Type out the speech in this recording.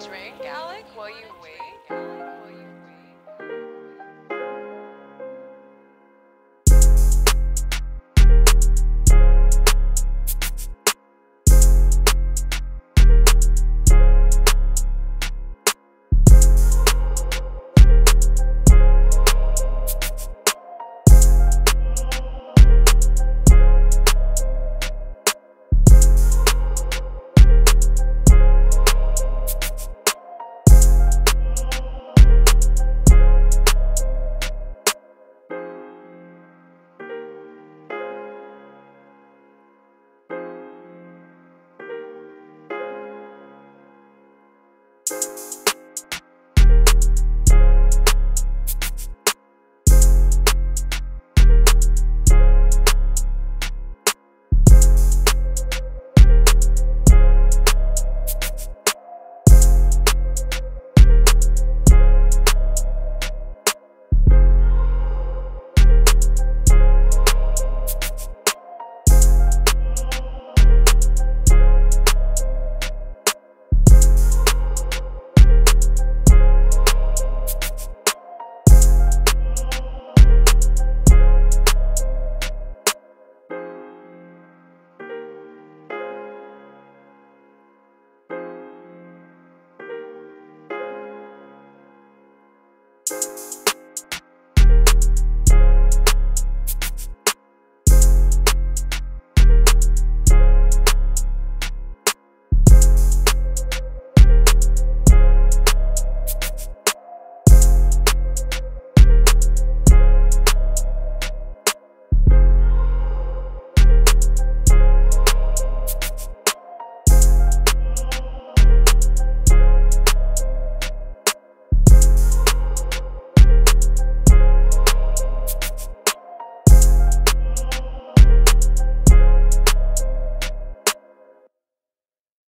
drink, Alek, while you wait?